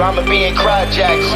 Drama being CryJaxx.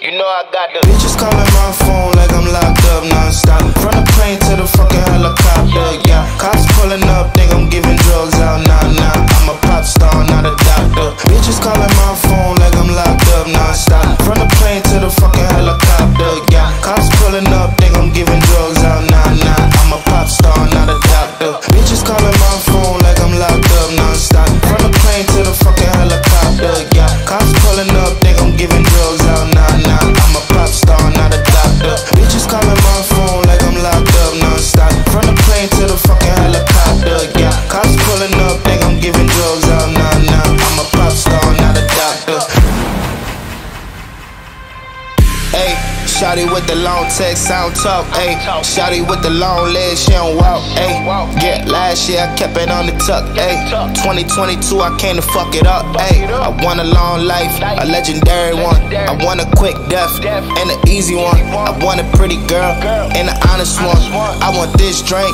You know I got the bitches calling my phone like I'm locked up non-stop. From the plane to the fucking helicopter, yeah. Cops pulling up, think I'm giving drugs out. Nah, I'm a pop star, not a doctor. Bitches calling my phone like I'm locked up non-stop. From the plane to the fucking helicopter, yeah. Cops pulling up, think I'm giving drugs out. Nah, I'm a pop star, not a doctor. Bitches calling my phone like I'm locked up non-stop. From the plane to the fucking helicopter, yeah. Cops pulling up, think I'm giving drugs out. Nah, I'm a pop star, not a doctor. Bitches calling my phone like I'm locked up non-stop. From the plane to the fucking helicopter, yeah. Cops pulling up, think I'm giving drugs out. Nah, I'm a pop star, not a doctor. Hey, shawty with the long text, I don't talk. Hey, shawty with the long legs, she don't walk. Hey, yeah, last year I kept it on the tuck. Hey, 2022 I came to fuck it up. Hey, I want a long life, a legendary one. I want a quick death and an easy one. I want a pretty girl and an honest one. I want this drink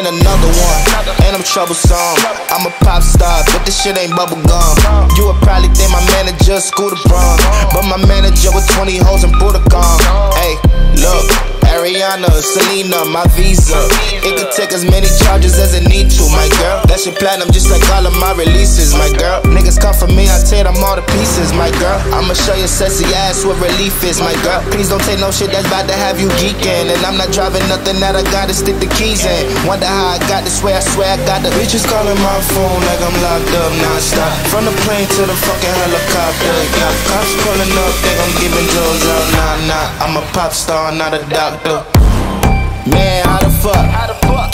and another one. And I'm troublesome. I'm a pop star, but this shit ain't bubble gum. You would probably think my manager Scooter Braun, but my manager with 20 hoes and Buddha. Hey, look, Ariana, Selena, my Visa. It can take as many charges as it need to, my girl. That shit platinum just like all of my releases, my girl. Niggas come for me, I tear them all to pieces, my girl. I'ma show your sexy ass what relief is, my girl. Please don't take no shit that's about to have you geekin'. And I'm not driving nothing that I gotta stick the keys in. Wonder how I got this way, I swear I got the bitches calling my phone like I'm locked up non-stop. From the plane to the fucking helicopter, yeah. Cops calling up, think I'm giving drugs out. Nah, I'm a pop star, not a doctor. Man, how the fuck?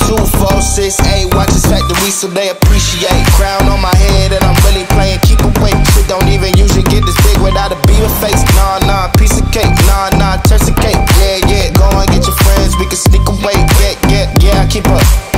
2, 4, 6, 8. Watch this factory so they appreciate. Crown on my head and I'm really playing keep awake. Shit don't even usually get this big without a beaver face. Nah, piece of cake. Nah, turn some cake. Yeah, go and get your friends. We can sneak away. Yeah, I keep up.